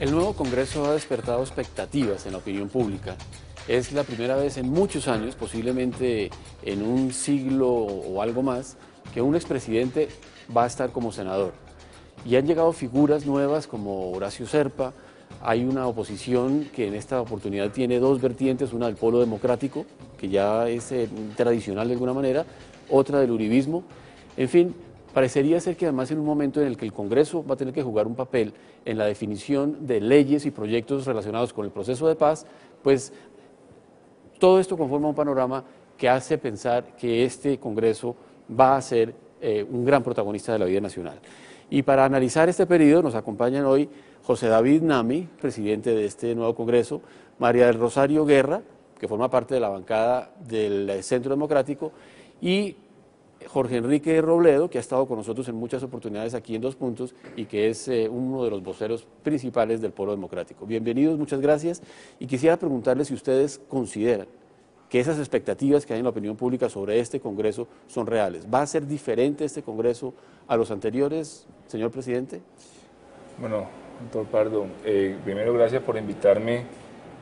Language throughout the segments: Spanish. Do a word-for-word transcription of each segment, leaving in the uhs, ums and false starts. El nuevo Congreso ha despertado expectativas en la opinión pública. Es la primera vez en muchos años, posiblemente en un siglo o algo más, que un expresidente va a estar como senador. Y han llegado figuras nuevas como Horacio Serpa. Hay una oposición que en esta oportunidad tiene dos vertientes, una del Polo Democrático, que ya es eh, tradicional de alguna manera, otra del uribismo. En fin, parecería ser que además en un momento en el que el Congreso va a tener que jugar un papel en la definición de leyes y proyectos relacionados con el proceso de paz, pues todo esto conforma un panorama que hace pensar que este Congreso va a ser eh, un gran protagonista de la vida nacional. Y para analizar este periodo nos acompañan hoy José David Name, presidente de este nuevo Congreso, María del Rosario Guerra, que forma parte de la bancada del Centro Democrático, y Jorge Enrique Robledo, que ha estado con nosotros en muchas oportunidades aquí en Dos Puntos y que es eh, uno de los voceros principales del Polo Democrático. Bienvenidos, muchas gracias, y quisiera preguntarles si ustedes consideran que esas expectativas que hay en la opinión pública sobre este Congreso son reales. ¿Va a ser diferente este Congreso a los anteriores, señor presidente? Bueno, doctor Pardo, eh, primero gracias por invitarme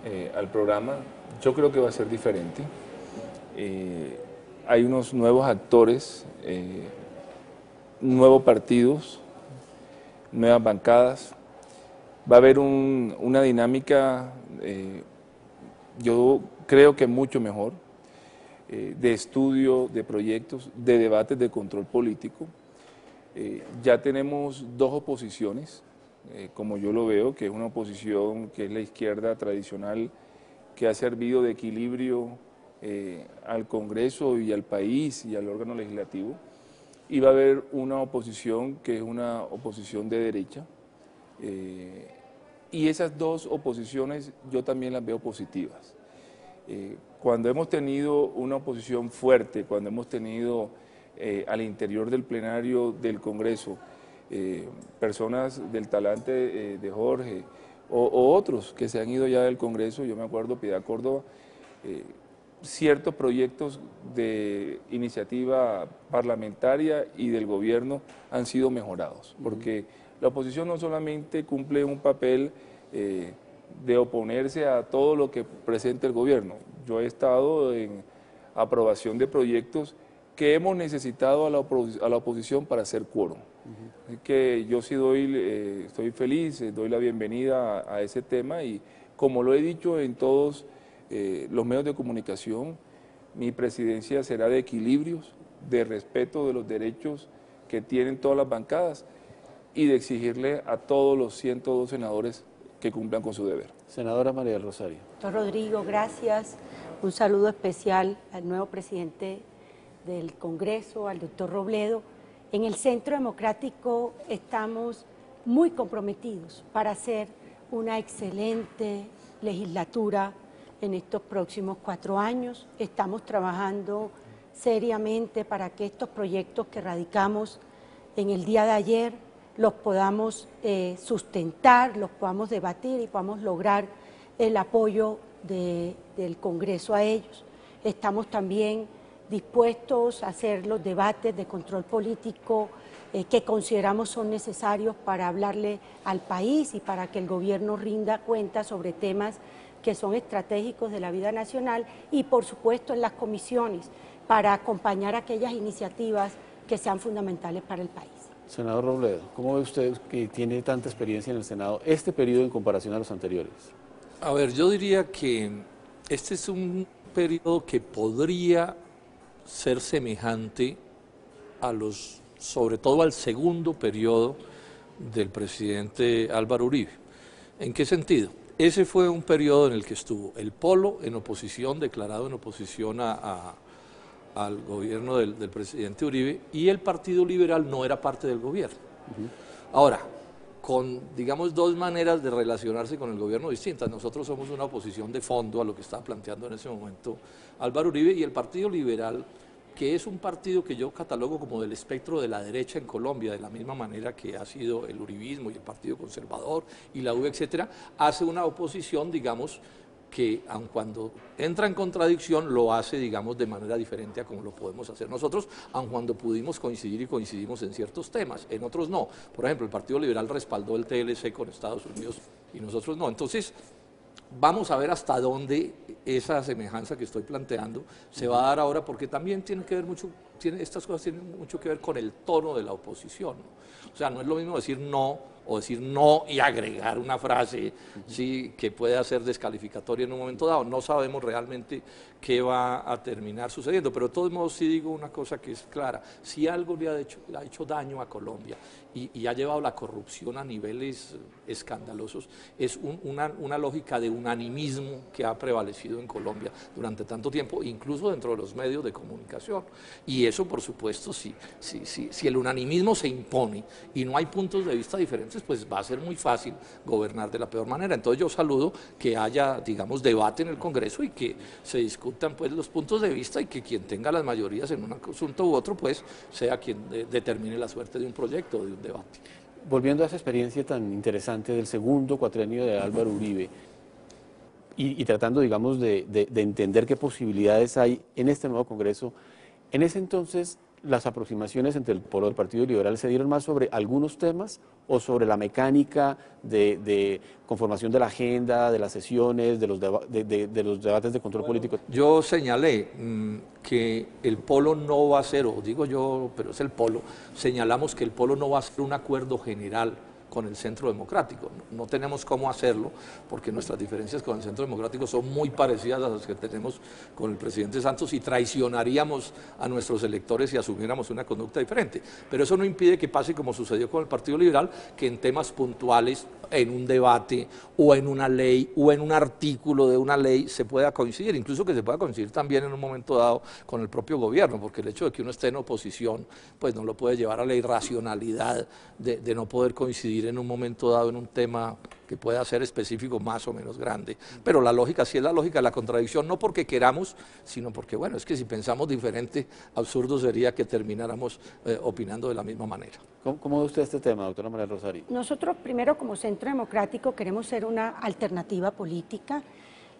eh, al programa. Yo creo que va a ser diferente. Eh, hay unos nuevos actores, eh, nuevos partidos, nuevas bancadas. Va a haber un, una dinámica, eh, yo creo que mucho mejor, eh, de estudio, de proyectos, de debates, de control político. Eh, ya tenemos dos oposiciones, eh, como yo lo veo, que es una oposición que es la izquierda tradicional, que ha servido de equilibrio eh, al Congreso y al país y al órgano legislativo. Y va a haber una oposición que es una oposición de derecha. Eh, y esas dos oposiciones yo también las veo positivas. Eh, cuando hemos tenido una oposición fuerte, cuando hemos tenido eh, al interior del plenario del Congreso, eh, personas del talante eh, de Jorge o, o otros que se han ido ya del Congreso, yo me acuerdo Piedad Córdoba, eh, ciertos proyectos de iniciativa parlamentaria y del gobierno han sido mejorados, porque la oposición no solamente cumple un papel eh, de oponerse a todo lo que presenta el gobierno. Yo he estado en aprobación de proyectos que hemos necesitado a la, opos a la oposición para hacer quórum. Uh-huh. Así que yo sí doy, eh, estoy feliz, eh, doy la bienvenida a, a ese tema y como lo he dicho en todos eh, los medios de comunicación, mi presidencia será de equilibrios, de respeto de los derechos que tienen todas las bancadas y de exigirle a todos los ciento dos senadores que cumplan con su deber. Senadora María del Rosario. Doctor Rodrigo, gracias. Un saludo especial al nuevo presidente del Congreso, al doctor Robledo. En el Centro Democrático estamos muy comprometidos para hacer una excelente legislatura en estos próximos cuatro años. Estamos trabajando seriamente para que estos proyectos que radicamos en el día de ayer los podamos eh, sustentar, los podamos debatir y podamos lograr el apoyo de, del Congreso a ellos. Estamos también dispuestos a hacer los debates de control político eh, que consideramos son necesarios para hablarle al país y para que el gobierno rinda cuentas sobre temas que son estratégicos de la vida nacional y, por supuesto, en las comisiones para acompañar aquellas iniciativas que sean fundamentales para el país. Senador Robledo, ¿cómo ve usted que tiene tanta experiencia en el Senado este periodo en comparación a los anteriores? A ver, yo diría que este es un periodo que podría ser semejante a los, sobre todo al segundo periodo del presidente Álvaro Uribe. ¿En qué sentido? Ese fue un periodo en el que estuvo el Polo en oposición, declarado en oposición a... a al gobierno del, del presidente Uribe, y el Partido Liberal no era parte del gobierno. Uh-huh. Ahora, con, digamos, dos maneras de relacionarse con el gobierno distintas. Nosotros somos una oposición de fondo a lo que está planteando en ese momento Álvaro Uribe, y el Partido Liberal, que es un partido que yo catalogo como del espectro de la derecha en Colombia, de la misma manera que ha sido el uribismo y el Partido Conservador y la U, etcétera, hace una oposición, digamos, que aun cuando entra en contradicción lo hace, digamos, de manera diferente a como lo podemos hacer nosotros, aun cuando pudimos coincidir y coincidimos en ciertos temas, en otros no. Por ejemplo, el Partido Liberal respaldó el T L C con Estados Unidos y nosotros no. Entonces, vamos a ver hasta dónde esa semejanza que estoy planteando se va a dar ahora, porque también tiene que ver mucho, tiene, estas cosas tienen mucho que ver con el tono de la oposición, ¿no? O sea, no es lo mismo decir no o decir no y agregar una frase, ¿sí?, que pueda ser descalificatoria en un momento dado. No sabemos realmente qué va a terminar sucediendo, pero de todos modos sí digo una cosa que es clara: si algo le ha hecho, le ha hecho daño a Colombia y, y ha llevado la corrupción a niveles escandalosos, es un, una, una lógica de unanimismo que ha prevalecido en Colombia durante tanto tiempo, incluso dentro de los medios de comunicación. Y eso, por supuesto, sí, sí, sí, si el unanimismo se impone y no hay puntos de vista diferentes, pues va a ser muy fácil gobernar de la peor manera. Entonces yo saludo que haya, digamos, debate en el Congreso y que se discutan pues los puntos de vista, y que quien tenga las mayorías en un asunto u otro pues sea quien de, determine la suerte de un proyecto o de un debate. Volviendo a esa experiencia tan interesante del segundo cuatrienio de Álvaro Uribe y, y tratando, digamos, de, de, de entender qué posibilidades hay en este nuevo Congreso, en ese entonces las aproximaciones entre el Polo del Partido Liberal se dieron más sobre algunos temas o sobre la mecánica de, de conformación de la agenda, de las sesiones, de los, deba de, de, de los debates de control bueno, político. Yo señalé mmm, que el Polo no va a ser, o digo yo, pero es el Polo, señalamos que el Polo no va a ser un acuerdo general con el Centro Democrático. No, no tenemos cómo hacerlo, porque nuestras diferencias con el Centro Democrático son muy parecidas a las que tenemos con el presidente Santos, y traicionaríamos a nuestros electores si asumiéramos una conducta diferente. Pero eso no impide que pase como sucedió con el Partido Liberal, que en temas puntuales, en un debate o en una ley o en un artículo de una ley se pueda coincidir, incluso que se pueda coincidir también en un momento dado con el propio gobierno, porque el hecho de que uno esté en oposición pues no lo puede llevar a la irracionalidad de, de no poder coincidir en un momento dado en un tema que pueda ser específico más o menos grande. Pero la lógica sí es la lógica de la contradicción, no porque queramos, sino porque, bueno, es que si pensamos diferente, absurdo sería que termináramos eh, opinando de la misma manera. ¿Cómo, cómo ve usted este tema, doctora María Rosario? Nosotros primero, como Centro Democrático, queremos ser una alternativa política,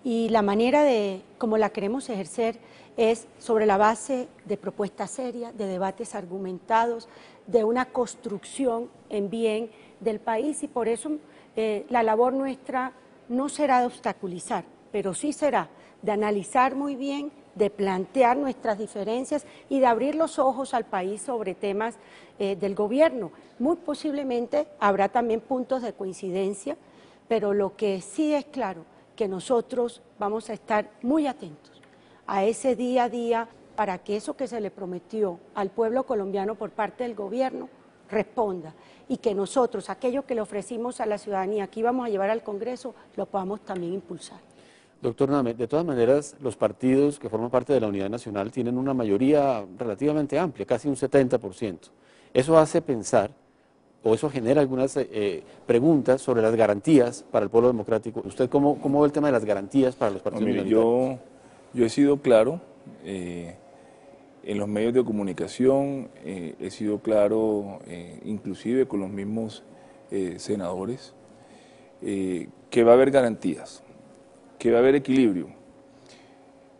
y la manera de, como la queremos ejercer, es sobre la base de propuestas serias, de debates argumentados, de una construcción en bien del país, y por eso eh, la labor nuestra no será de obstaculizar, pero sí será de analizar muy bien, de plantear nuestras diferencias y de abrir los ojos al país sobre temas eh, del gobierno. Muy posiblemente habrá también puntos de coincidencia, pero lo que sí es claro, que nosotros vamos a estar muy atentos a ese día a día para que eso que se le prometió al pueblo colombiano por parte del gobierno responda, y que nosotros, aquello que le ofrecimos a la ciudadanía, que íbamos a llevar al Congreso, lo podamos también impulsar. Doctor Name, de todas maneras, los partidos que forman parte de la Unidad Nacional tienen una mayoría relativamente amplia, casi un setenta por ciento. Eso hace pensar, o eso genera algunas eh, preguntas sobre las garantías para el Polo Democrático. ¿Usted cómo, cómo ve el tema de las garantías para los partidos? No, mire, yo, yo he sido claro eh, en los medios de comunicación, eh, he sido claro eh, inclusive con los mismos eh, senadores, eh, que va a haber garantías, que va a haber equilibrio.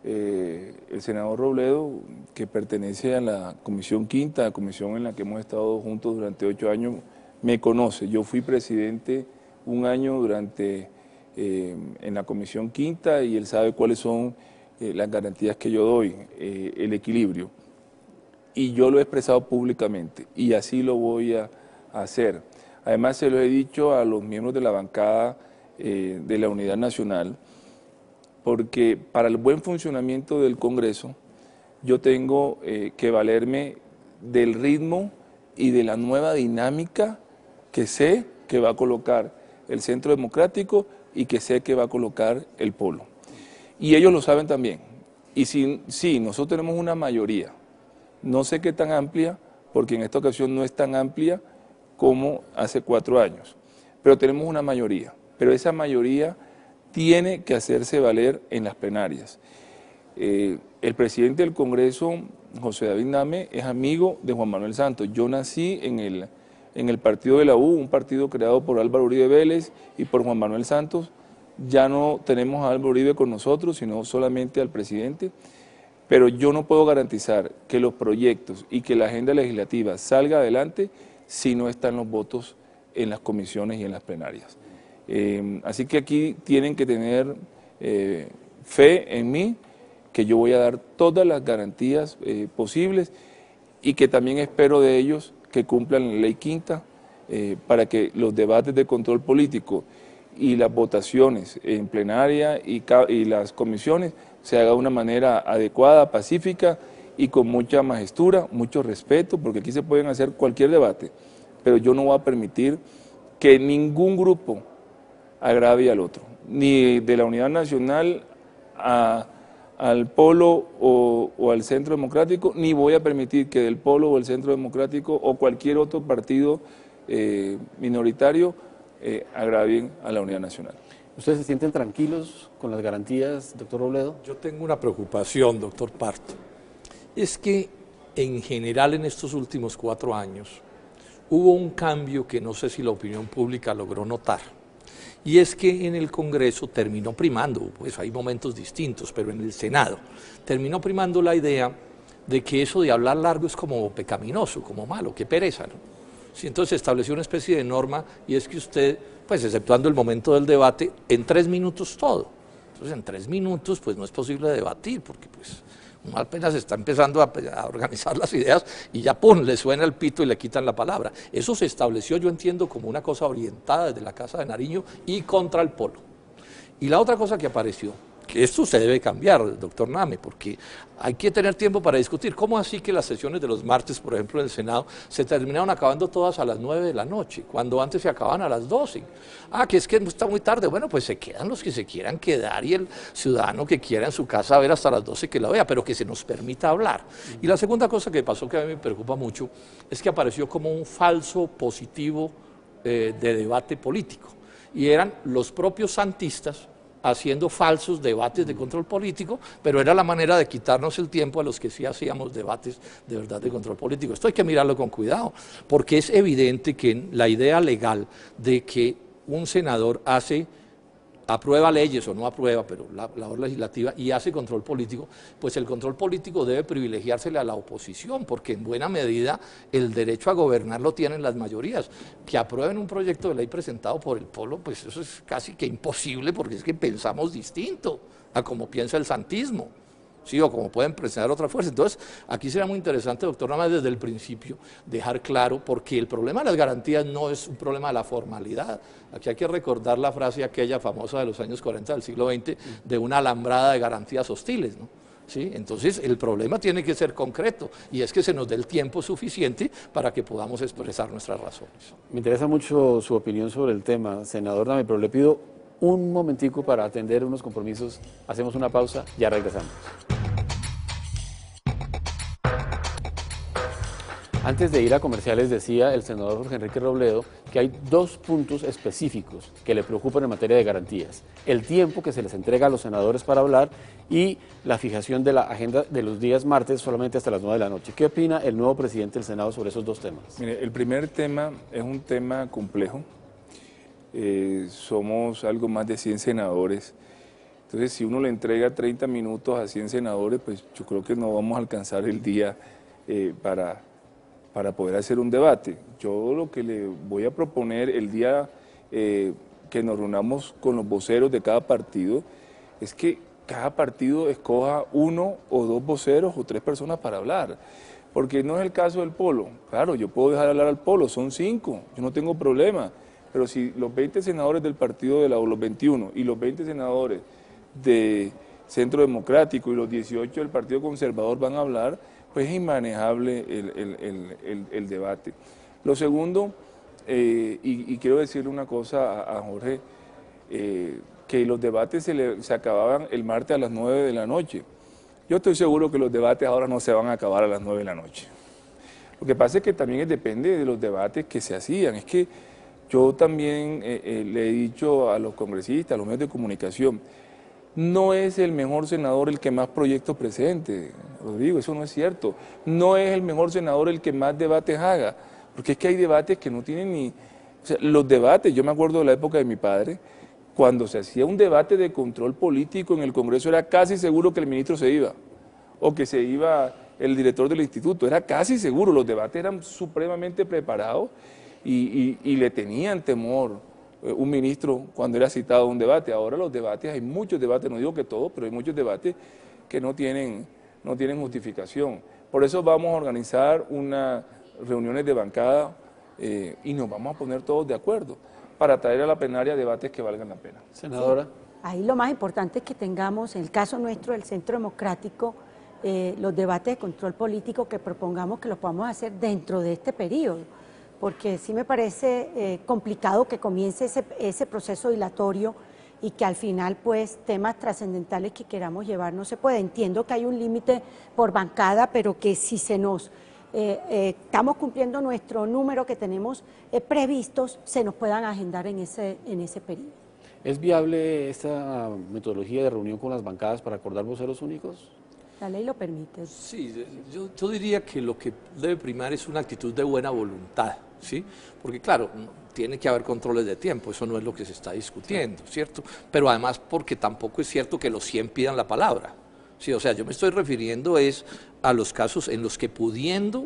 Eh, el senador Robledo, que pertenece a la Comisión Quinta, la comisión en la que hemos estado juntos durante ocho años, me conoce. Yo fui presidente un año durante, eh, en la Comisión Quinta, y él sabe cuáles son eh, las garantías que yo doy, eh, el equilibrio. Y yo lo he expresado públicamente, y así lo voy a, a hacer. Además, se lo he dicho a los miembros de la bancada eh, de la Unidad Nacional, porque para el buen funcionamiento del Congreso yo tengo eh, que valerme del ritmo y de la nueva dinámica que sé que va a colocar el Centro Democrático y que sé que va a colocar el Polo. Y ellos lo saben también. Y si, si nosotros tenemos una mayoría, no sé qué tan amplia, porque en esta ocasión no es tan amplia como hace cuatro años, pero tenemos una mayoría, pero esa mayoría tiene que hacerse valer en las plenarias. Eh, el presidente del Congreso, José David Name, es amigo de Juan Manuel Santos. Yo nací en el, en el partido de la U, un partido creado por Álvaro Uribe Vélez y por Juan Manuel Santos. Ya no tenemos a Álvaro Uribe con nosotros, sino solamente al presidente. Pero yo no puedo garantizar que los proyectos y que la agenda legislativa salga adelante si no están los votos en las comisiones y en las plenarias. Eh, así que aquí tienen que tener eh, fe en mí, que yo voy a dar todas las garantías eh, posibles y que también espero de ellos que cumplan la ley quinta eh, para que los debates de control político y las votaciones en plenaria y, y las comisiones se haga de una manera adecuada, pacífica y con mucha majestura, mucho respeto, porque aquí se pueden hacer cualquier debate, pero yo no voy a permitir que ningún grupo agrave al otro, ni de la Unidad Nacional a, al Polo o, o al Centro Democrático, ni voy a permitir que del Polo o el Centro Democrático o cualquier otro partido eh, minoritario eh, agravien a la Unidad Nacional. ¿Ustedes se sienten tranquilos con las garantías, doctor Robledo? Yo tengo una preocupación, doctor Pardo. Es que en general en estos últimos cuatro años hubo un cambio que no sé si la opinión pública logró notar. Y es que en el Congreso terminó primando, pues hay momentos distintos, pero en el Senado terminó primando la idea de que eso de hablar largo es como pecaminoso, como malo, que pereza, ¿no? Entonces se estableció una especie de norma y es que usted, pues exceptuando el momento del debate, en tres minutos todo. Entonces en tres minutos pues no es posible debatir porque pues uno apenas está empezando a, a organizar las ideas y ya pum, le suena el pito y le quitan la palabra. Eso se estableció, yo entiendo, como una cosa orientada desde la Casa de Nariño y contra el Polo. Y la otra cosa que apareció, que esto se debe cambiar, doctor Name, porque hay que tener tiempo para discutir. ¿Cómo así que las sesiones de los martes, por ejemplo, del Senado, se terminaron acabando todas a las nueve de la noche, cuando antes se acababan a las doce? Ah, que es que está muy tarde. Bueno, pues se quedan los que se quieran quedar y el ciudadano que quiera en su casa ver hasta las doce que la vea, pero que se nos permita hablar. Y la segunda cosa que pasó, que a mí me preocupa mucho, es que apareció como un falso positivo eh, de debate político. Y eran los propios santistas haciendo falsos debates de control político, pero era la manera de quitarnos el tiempo a los que sí hacíamos debates de verdad de control político. Esto hay que mirarlo con cuidado, porque es evidente que la idea legal de que un senador hace, aprueba leyes o no aprueba, pero la labor legislativa, y hace control político, pues el control político debe privilegiársele a la oposición, porque en buena medida el derecho a gobernar lo tienen las mayorías. Que aprueben un proyecto de ley presentado por el Polo, pues eso es casi que imposible, porque es que pensamos distinto a como piensa el santismo, ¿sí? O como pueden presentar otra fuerza. Entonces, aquí será muy interesante, doctor Name, desde el principio dejar claro, porque el problema de las garantías no es un problema de la formalidad. Aquí hay que recordar la frase aquella famosa de los años cuarenta del siglo veinte, de una alambrada de garantías hostiles, ¿no? ¿Sí? Entonces, el problema tiene que ser concreto, y es que se nos dé el tiempo suficiente para que podamos expresar nuestras razones. Me interesa mucho su opinión sobre el tema, senador Name, pero le pido un momentico para atender unos compromisos. Hacemos una pausa, ya regresamos. Antes de ir a comerciales decía el senador Jorge Enrique Robledo que hay dos puntos específicos que le preocupan en materia de garantías: el tiempo que se les entrega a los senadores para hablar y la fijación de la agenda de los días martes solamente hasta las nueve de la noche. ¿Qué opina el nuevo presidente del Senado sobre esos dos temas? Mire, el primer tema es un tema complejo. Eh, somos algo más de cien senadores. Entonces, si uno le entrega treinta minutos a cien senadores, pues yo creo que no vamos a alcanzar el día eh, para... para poder hacer un debate. Yo lo que le voy a proponer el día eh, que nos reunamos con los voceros de cada partido es que cada partido escoja uno o dos voceros o tres personas para hablar, porque no es el caso del Polo. Claro, yo puedo dejar hablar al Polo, son cinco, yo no tengo problema, pero si los veinte senadores del partido de la o los veintiuno y los veinte senadores de Centro Democrático y los dieciocho del Partido Conservador van a hablar, pues es inmanejable el, el, el, el, el debate. Lo segundo, eh, y, y quiero decirle una cosa a, a Jorge, eh, que los debates se, le, se acababan el martes a las nueve de la noche. Yo estoy seguro que los debates ahora no se van a acabar a las nueve de la noche. Lo que pasa es que también depende de los debates que se hacían. Es que yo también eh, eh, le he dicho a los congresistas, a los medios de comunicación, no es el mejor senador el que más proyectos presente, lo digo, eso no es cierto. No es el mejor senador el que más debates haga, porque es que hay debates que no tienen ni... O sea, los debates, yo me acuerdo de la época de mi padre, cuando se hacía un debate de control político en el Congreso era casi seguro que el ministro se iba, o que se iba el director del instituto, era casi seguro, los debates eran supremamente preparados y, y, y le tenían temor un ministro cuando era citado a un debate. Ahora los debates, hay muchos debates, no digo que todos, pero hay muchos debates que no tienen, no tienen justificación. Por eso vamos a organizar unas reuniones de bancada eh, y nos vamos a poner todos de acuerdo para traer a la plenaria debates que valgan la pena. Senadora. Sí. Ahí lo más importante es que tengamos, en el caso nuestro del Centro Democrático, eh, los debates de control político que propongamos que los podamos hacer dentro de este periodo, porque sí me parece eh, complicado que comience ese, ese proceso dilatorio y que al final pues temas trascendentales que queramos llevar no se puede. Entiendo que hay un límite por bancada, pero que si se nos eh, eh, estamos cumpliendo nuestro número que tenemos eh, previstos, se nos puedan agendar en ese, en ese periodo. ¿Es viable esta metodología de reunión con las bancadas para acordar voceros únicos? La ley lo permite. Sí, yo, yo diría que lo que debe primar es una actitud de buena voluntad, ¿sí? Porque claro, tiene que haber controles de tiempo, eso no es lo que se está discutiendo, ¿cierto? Pero además porque tampoco es cierto que los cien pidan la palabra, ¿sí? O sea, yo me estoy refiriendo es a los casos en los que pudiendo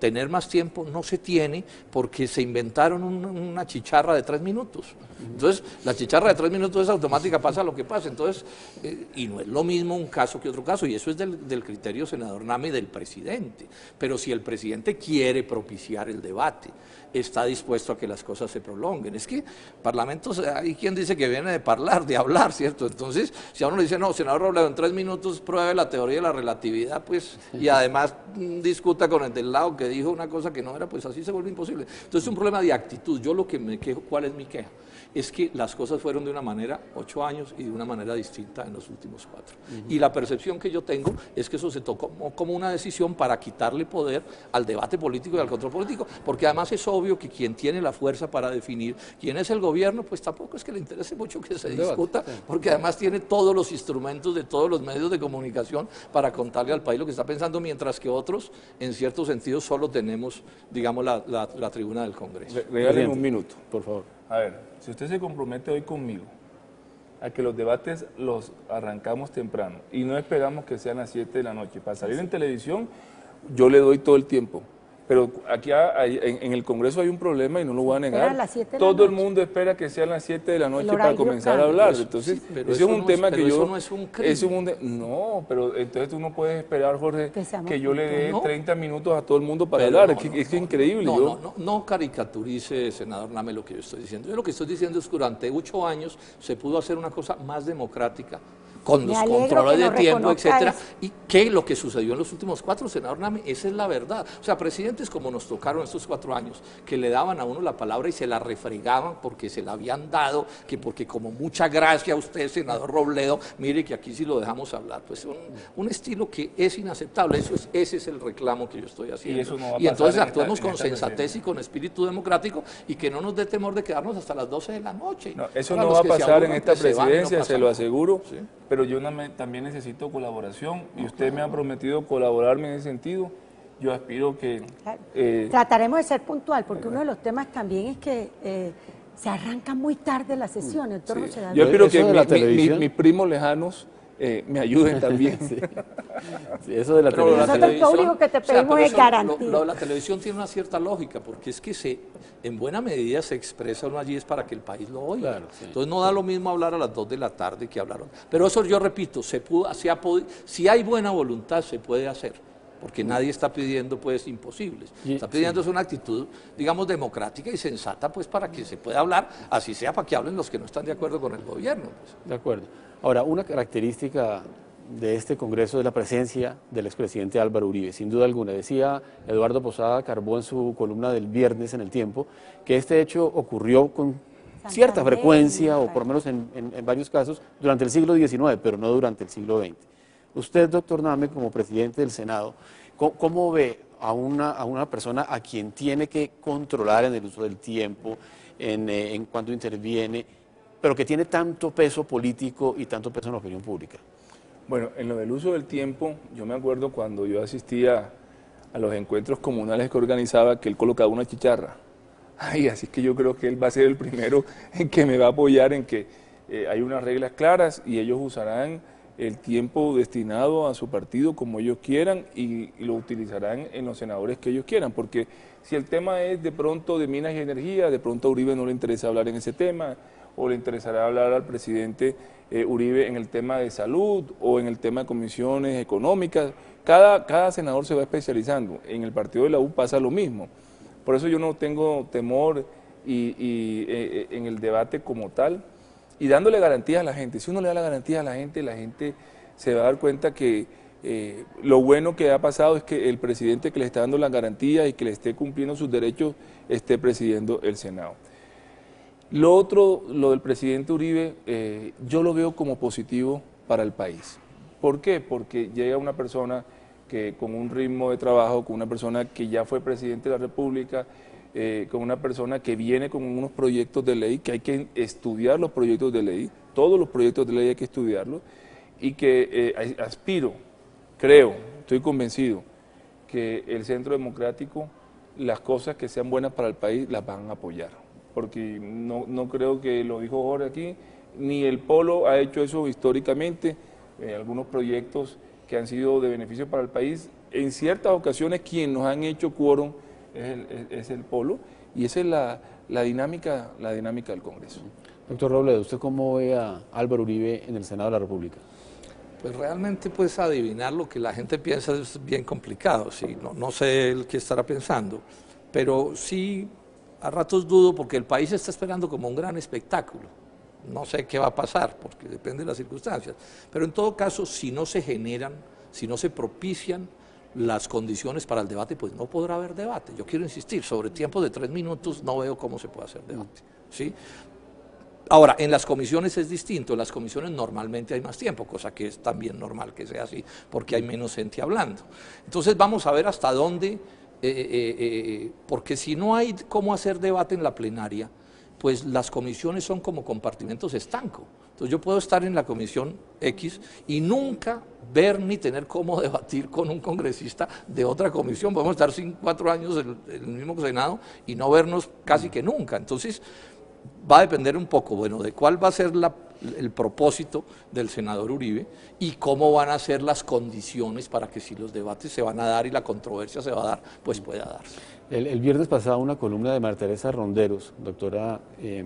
tener más tiempo no se tiene porque se inventaron un, una chicharra de tres minutos. Entonces, la chicharra de tres minutos es automática, pasa lo que pasa. Entonces, eh, y no es lo mismo un caso que otro caso, y eso es del, del criterio senador Name y del presidente. Pero si el presidente quiere propiciar el debate, está dispuesto a que las cosas se prolonguen. Es que parlamentos, hay quien dice que viene de hablar, de hablar, ¿cierto? Entonces, si a uno le dice, no, senador Robledo, en tres minutos pruebe la teoría de la relatividad, pues, y además discuta con el del lado que dijo una cosa que no era, pues así se vuelve imposible. Entonces, es un problema de actitud. Yo lo que me quejo, ¿cuál es mi queja? Es que las cosas fueron de una manera ocho años y de una manera distinta en los últimos cuatro. Uh-huh. Y la percepción que yo tengo es que eso se tocó como una decisión para quitarle poder al debate político y al control político, porque además es obvio que quien tiene la fuerza para definir quién es el gobierno, pues tampoco es que le interese mucho que se discuta, porque además tiene todos los instrumentos de todos los medios de comunicación para contarle al país lo que está pensando, mientras que otros, en cierto sentido, solo tenemos, digamos, la, la, la tribuna del Congreso. Le, regalen un minuto, por favor. A ver. Si usted se compromete hoy conmigo a que los debates los arrancamos temprano y no esperamos que sean las siete de la noche para salir en televisión, yo le doy todo el tiempo. Pero aquí hay, en, en el Congreso hay un problema y no lo voy a negar. Todo el mundo espera que sean las siete de la noche para comenzar a hablar. Entonces, eso es un tema que yo... Eso no es un crimen. No, pero entonces tú no puedes esperar, Jorge, que yo le dé treinta minutos a todo el mundo para hablar. Es que es increíble. No, no, no, no caricaturice, senador Name, lo que yo estoy diciendo. Yo lo que estoy diciendo es que durante ocho años se pudo hacer una cosa más democrática, con los controles de tiempo, etcétera, y que lo que sucedió en los últimos cuatro, senador Name, esa es la verdad. O sea, presidentes como nos tocaron estos cuatro años, que le daban a uno la palabra y se la refregaban porque se la habían dado, que porque como mucha gracia a usted, senador Robledo, mire que aquí sí lo dejamos hablar. Pues un, un estilo que es inaceptable, eso es, ese es el reclamo que yo estoy haciendo. Y, eso no va a y entonces en actuemos esta, con esta sensatez y con espíritu democrático, y que no nos dé temor de quedarnos hasta las doce de la noche. No, eso no va a pasar en esta presidencia, no se lo aseguro. ¿Sí? Pero yo también necesito colaboración y usted me ha prometido colaborarme en ese sentido. Yo aspiro que... Eh, Trataremos de ser puntual, porque uno de los temas también es que eh, se arranca muy tarde la sesión. El torno sí. se da yo aspiro que mi, mi, mi, mis primos lejanos eh, me ayuden también. Sí. Sí, eso de la pero televisión. Nosotros lo único que te pedimos o sea, es garantía. Lo, lo de la televisión tiene una cierta lógica, porque es que se... en buena medida se expresa uno allí es para que el país lo oiga. Claro, sí. Entonces no da lo mismo hablar a las dos de la tarde que hablar. Pero eso yo repito, se pudo, se ha podido, si hay buena voluntad se puede hacer, porque nadie está pidiendo pues imposibles. Está pidiendo sí. una actitud, digamos, democrática y sensata pues para que se pueda hablar, así sea para que hablen los que no están de acuerdo con el gobierno. Pues. De acuerdo. Ahora, una característica de este Congreso es la presencia del expresidente Álvaro Uribe, sin duda alguna. Decía Eduardo Posada Carbó en su columna del viernes en El Tiempo que este hecho ocurrió con cierta frecuencia, o por lo menos en, en, en varios casos, durante el siglo diecinueve, pero no durante el siglo veinte. Usted, doctor Name, como presidente del Senado, ¿cómo, cómo ve a una, a una persona a quien tiene que controlar en el uso del tiempo, en, en cuanto interviene, pero que tiene tanto peso político y tanto peso en la opinión pública? Bueno, en lo del uso del tiempo, yo me acuerdo cuando yo asistía a los encuentros comunales que organizaba, que él colocaba una chicharra. Ay, así que yo creo que él va a ser el primero en que me va a apoyar en que eh, hay unas reglas claras y ellos usarán el tiempo destinado a su partido como ellos quieran y, y lo utilizarán en los senadores que ellos quieran, porque si el tema es de pronto de minas y energía, de pronto a Uribe no le interesa hablar en ese tema, o le interesará hablar al presidente eh, Uribe en el tema de salud o en el tema de comisiones económicas. Cada, cada senador se va especializando. En el partido de la U pasa lo mismo. Por eso yo no tengo temor y, y, eh, en el debate como tal, y dándole garantías a la gente. Si uno le da la garantía a la gente, la gente se va a dar cuenta que eh, lo bueno que ha pasado es que el presidente que le está dando las garantías y que le esté cumpliendo sus derechos esté presidiendo el Senado. Lo otro, lo del presidente Uribe, eh, yo lo veo como positivo para el país. ¿Por qué? Porque llega una persona que con un ritmo de trabajo, con una persona que ya fue presidente de la República, eh, con una persona que viene con unos proyectos de ley, que hay que estudiar los proyectos de ley, todos los proyectos de ley hay que estudiarlos, y que eh, aspiro, creo, estoy convencido, que el Centro Democrático, las cosas que sean buenas para el país las van a apoyar. Porque no, no creo que lo dijo Jorge aquí, ni el Polo ha hecho eso históricamente, eh, algunos proyectos que han sido de beneficio para el país, en ciertas ocasiones quien nos han hecho quórum es el, es el Polo, y esa es la, la, dinámica, la dinámica del Congreso. Doctor Robledo, ¿usted cómo ve a Álvaro Uribe en el Senado de la República? Pues realmente pues adivinar lo que la gente piensa es bien complicado, ¿sí? no, no sé el que estará pensando, pero sí... A ratos dudo porque el país está esperando como un gran espectáculo. No sé qué va a pasar, porque depende de las circunstancias. Pero en todo caso, si no se generan, si no se propician las condiciones para el debate, pues no podrá haber debate. Yo quiero insistir, sobre tiempo de tres minutos no veo cómo se puede hacer debate, ¿sí? Ahora, en las comisiones es distinto, en las comisiones normalmente hay más tiempo, cosa que es también normal que sea así, porque hay menos gente hablando. Entonces vamos a ver hasta dónde... Eh, eh, eh, porque si no hay cómo hacer debate en la plenaria, pues las comisiones son como compartimentos estancos. Entonces yo puedo estar en la comisión X y nunca ver ni tener cómo debatir con un congresista de otra comisión. Podemos estar cinco, cuatro años en el mismo Senado y no vernos casi que nunca. Entonces va a depender un poco, bueno, de cuál va a ser la, el propósito del senador Uribe y cómo van a ser las condiciones para que si los debates se van a dar y la controversia se va a dar, pues pueda darse. El, el viernes pasado una columna de Marta Teresa Ronderos, doctora, eh,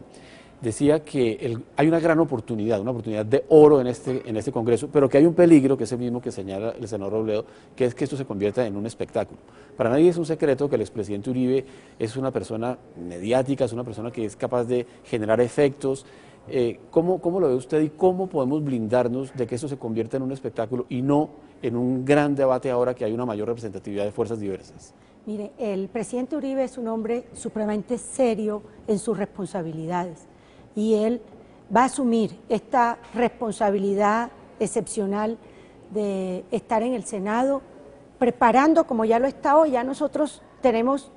decía que el, hay una gran oportunidad, una oportunidad de oro en este, en este Congreso, pero que hay un peligro, que es el mismo que señala el senador Robledo, que es que esto se convierta en un espectáculo. Para nadie es un secreto que el expresidente Uribe es una persona mediática, es una persona que es capaz de generar efectos. Eh, ¿cómo, ¿Cómo lo ve usted y cómo podemos blindarnos de que esto se convierta en un espectáculo y no en un gran debate ahora que hay una mayor representatividad de fuerzas diversas? Mire, el presidente Uribe es un hombre supremamente serio en sus responsabilidades y él va a asumir esta responsabilidad excepcional de estar en el Senado preparando, como ya lo está hoy, ya nosotros tenemos...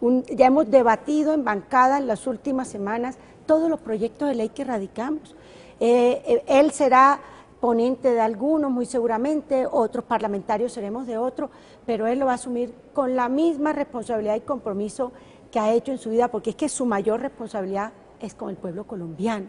Un, ya hemos debatido en bancada en las últimas semanas todos los proyectos de ley que radicamos. Eh, él será ponente de algunos, muy seguramente, otros parlamentarios seremos de otros, pero él lo va a asumir con la misma responsabilidad y compromiso que ha hecho en su vida, porque es que su mayor responsabilidad es con el pueblo colombiano.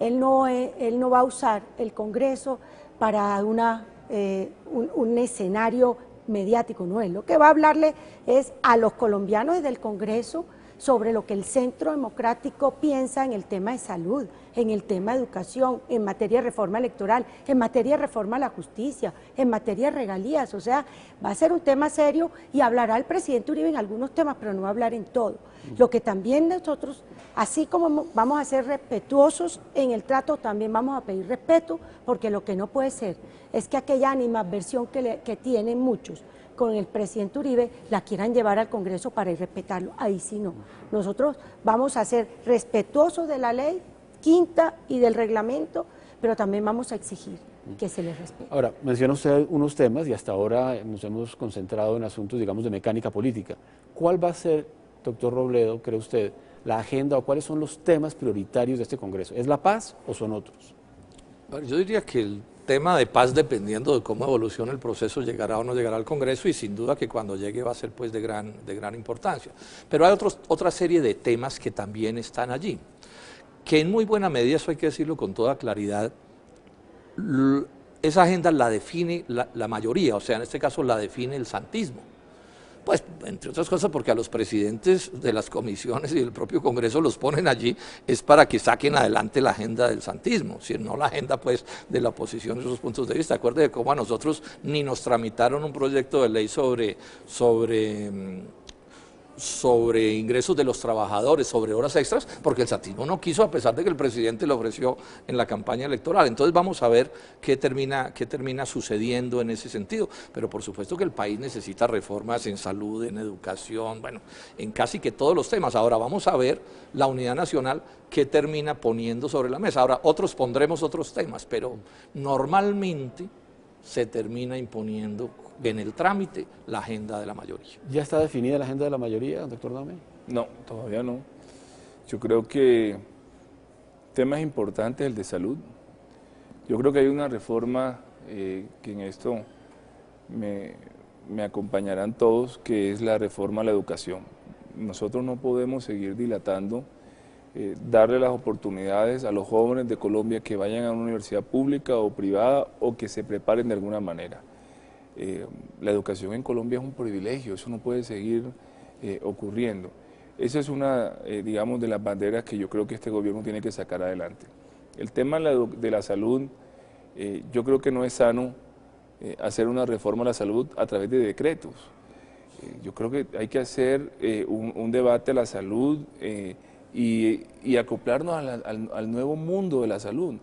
Él no, eh, él no va a usar el Congreso para una, eh, un, un escenario mediático, no es. Lo que va a hablarle es a los colombianos desde el Congreso sobre lo que el Centro Democrático piensa en el tema de salud, en el tema de educación, en materia de reforma electoral, en materia de reforma a la justicia, en materia de regalías. O sea, va a ser un tema serio y hablará el presidente Uribe en algunos temas, pero no va a hablar en todo. Lo que también nosotros, así como vamos a ser respetuosos en el trato, también vamos a pedir respeto, porque lo que no puede ser es que aquella animadversión que, le, que tienen muchos con el presidente Uribe, la quieran llevar al Congreso para irrespetarlo. Ahí sí no. Nosotros vamos a ser respetuosos de la ley quinta y del reglamento, pero también vamos a exigir que se les respete. Ahora, menciona usted unos temas y hasta ahora nos hemos concentrado en asuntos, digamos, de mecánica política. ¿Cuál va a ser, doctor Robledo, cree usted, la agenda o cuáles son los temas prioritarios de este Congreso? ¿Es la paz o son otros? Yo diría que el tema de paz, dependiendo de cómo evolucione el proceso, llegará o no llegará al Congreso, y sin duda que cuando llegue va a ser pues de gran, de gran importancia. Pero hay otros, otra serie de temas que también están allí, que en muy buena medida, eso hay que decirlo con toda claridad, esa agenda la define la, la mayoría, o sea, en este caso la define el santismo. Pues, entre otras cosas, porque a los presidentes de las comisiones y del propio Congreso los ponen allí, es para que saquen adelante la agenda del santismo, si no la agenda pues de la oposición de sus puntos de vista. Acuérdense cómo a nosotros ni nos tramitaron un proyecto de ley sobre, sobre, sobre ingresos de los trabajadores, sobre horas extras, porque el santismo no quiso, a pesar de que el presidente lo ofreció en la campaña electoral. Entonces vamos a ver qué termina, qué termina sucediendo en ese sentido, pero por supuesto que el país necesita reformas en salud, en educación, bueno, en casi que todos los temas. Ahora vamos a ver la Unidad Nacional qué termina poniendo sobre la mesa. Ahora otros pondremos otros temas, pero normalmente se termina imponiendo en el trámite la agenda de la mayoría. ¿Ya está definida la agenda de la mayoría, doctor Name? No, todavía no. Yo creo que temas importantes, el de salud. Yo creo que hay una reforma eh, que en esto me, me acompañarán todos, que es la reforma a la educación. Nosotros no podemos seguir dilatando, eh, darle las oportunidades a los jóvenes de Colombia que vayan a una universidad pública o privada o que se preparen de alguna manera. Eh, la educación en Colombia es un privilegio, eso no puede seguir eh, ocurriendo. Esa es una, eh, digamos, de las banderas que yo creo que este gobierno tiene que sacar adelante. El tema de la salud, eh, yo creo que no es sano eh, hacer una reforma a la salud a través de decretos. Eh, yo creo que hay que hacer eh, un, un debate a la salud eh, y, y acoplarnos a la, al, al nuevo mundo de la salud.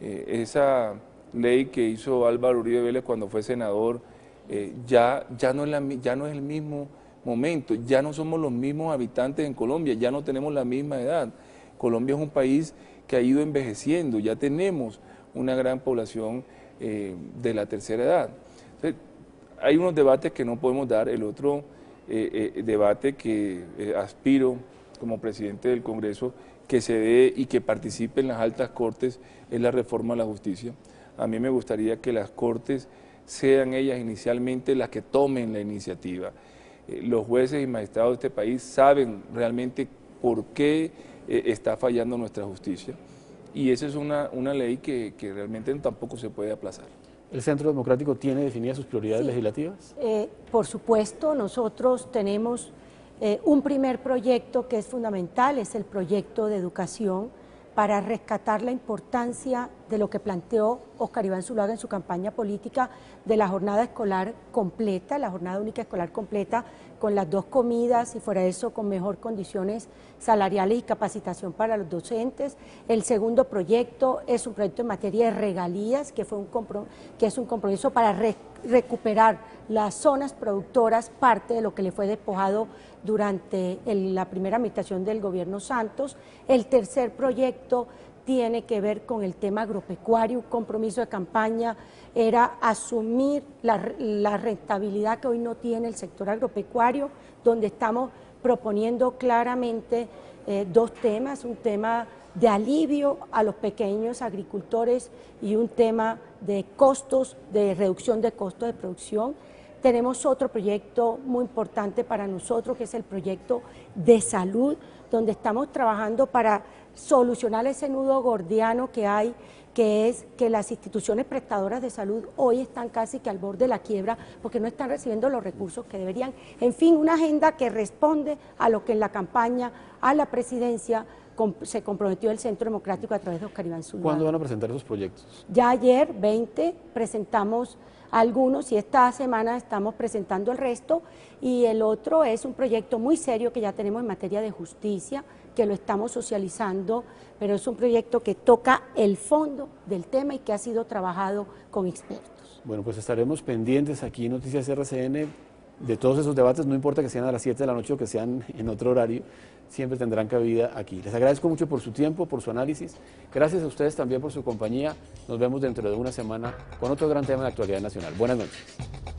Eh, esa... ley que hizo Álvaro Uribe Vélez cuando fue senador, eh, ya, ya, no es la, ya no es el mismo momento, ya no somos los mismos habitantes en Colombia, ya no tenemos la misma edad. Colombia es un país que ha ido envejeciendo, ya tenemos una gran población eh, de la tercera edad. Entonces, hay unos debates que no podemos dar. El otro eh, eh, debate que eh, aspiro como presidente del Congreso que se dé y que participe en las altas cortes es la reforma a la justicia. A mí me gustaría que las cortes sean ellas inicialmente las que tomen la iniciativa. Eh, los jueces y magistrados de este país saben realmente por qué eh, está fallando nuestra justicia. Y esa es una, una ley que, que realmente tampoco se puede aplazar. ¿El Centro Democrático tiene definidas sus prioridades sí. legislativas? Eh, por supuesto, nosotros tenemos eh, un primer proyecto que es fundamental, es el proyecto de educación, para rescatar la importancia de lo que planteó Oscar Iván Zuluaga en su campaña política de la jornada escolar completa, la jornada única escolar completa, con las dos comidas y fuera de eso con mejor condiciones salariales y capacitación para los docentes. El segundo proyecto es un proyecto en materia de regalías, que, fue un comprom- que es un compromiso para re- recuperar las zonas productoras, parte de lo que le fue despojado durante el, la primera administración del gobierno Santos. El tercer proyecto tiene que ver con el tema agropecuario. Un compromiso de campaña era asumir la, la rentabilidad que hoy no tiene el sector agropecuario, donde estamos proponiendo claramente eh, dos temas, un tema de alivio a los pequeños agricultores y un tema de costos, de reducción de costos de producción. Tenemos otro proyecto muy importante para nosotros, que es el proyecto de salud, donde estamos trabajando para solucionar ese nudo gordiano que hay, que es que las instituciones prestadoras de salud hoy están casi que al borde de la quiebra porque no están recibiendo los recursos que deberían. En fin, una agenda que responde a lo que en la campaña a la presidencia se comprometió el Centro Democrático a través de Oscar Iván Zuluaga. ¿Cuándo van a presentar esos proyectos? Ya ayer, veinte, presentamos algunos y esta semana estamos presentando el resto, y el otro es un proyecto muy serio que ya tenemos en materia de justicia, que lo estamos socializando, pero es un proyecto que toca el fondo del tema y que ha sido trabajado con expertos. Bueno, pues estaremos pendientes aquí en Noticias R C N de todos esos debates, no importa que sean a las siete de la noche o que sean en otro horario, siempre tendrán cabida aquí. Les agradezco mucho por su tiempo, por su análisis. Gracias a ustedes también por su compañía. Nos vemos dentro de una semana con otro gran tema de actualidad nacional. Buenas noches.